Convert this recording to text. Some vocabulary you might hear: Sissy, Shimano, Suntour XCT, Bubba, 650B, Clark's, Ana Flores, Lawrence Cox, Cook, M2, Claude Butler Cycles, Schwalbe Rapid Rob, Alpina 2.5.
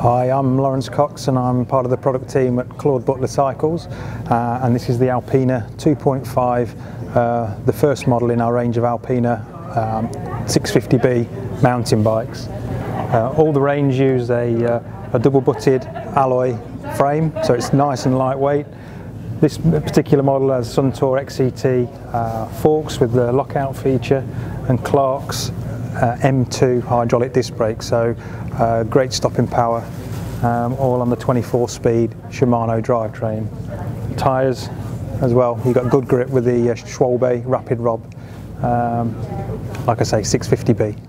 Hi, I'm Lawrence Cox and I'm part of the product team at Claude Butler Cycles, and this is the Alpina 2.5, the first model in our range of Alpina 650B mountain bikes. All the range use a double butted alloy frame, so it's nice and lightweight. This particular model has Suntour XCT forks with the lockout feature and Clark's M2 hydraulic disc brakes, so great stopping power, all on the 24-speed Shimano drivetrain. Tyres as well, you've got good grip with the Schwalbe Rapid Rob, like I say, 650B.